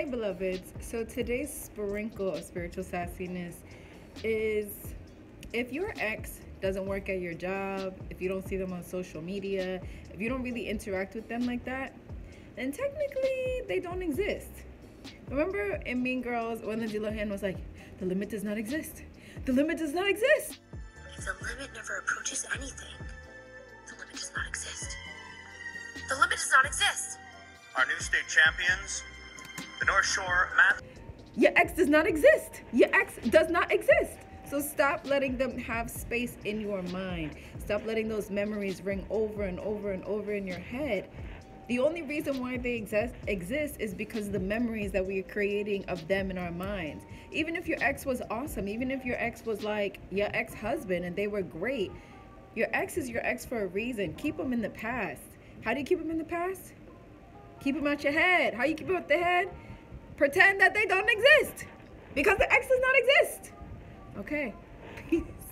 Hey beloveds, so today's sprinkle of spiritual sassiness is if your ex doesn't work at your job, if you don't see them on social media, if you don't really interact with them like that, then technically they don't exist. Remember in Mean Girls when Lindsay Lohan was like, the limit does not exist. The limit does not exist. If the limit never approaches anything, the limit does not exist. The limit does not exist. Our new state champions, The North Shore Mass. Your ex does not exist. Your ex does not exist. So stop letting them have space in your mind. Stop letting those memories ring over and over and over in your head. The only reason why they exist is because of the memories that we are creating of them in our minds. Even if your ex was awesome, even if your ex was like your ex-husband and they were great, your ex is your ex for a reason. Keep them in the past. How do you keep them in the past? Keep them out your head. How you keep them out the head? Pretend that they don't exist because the ex does not exist. Okay, peace.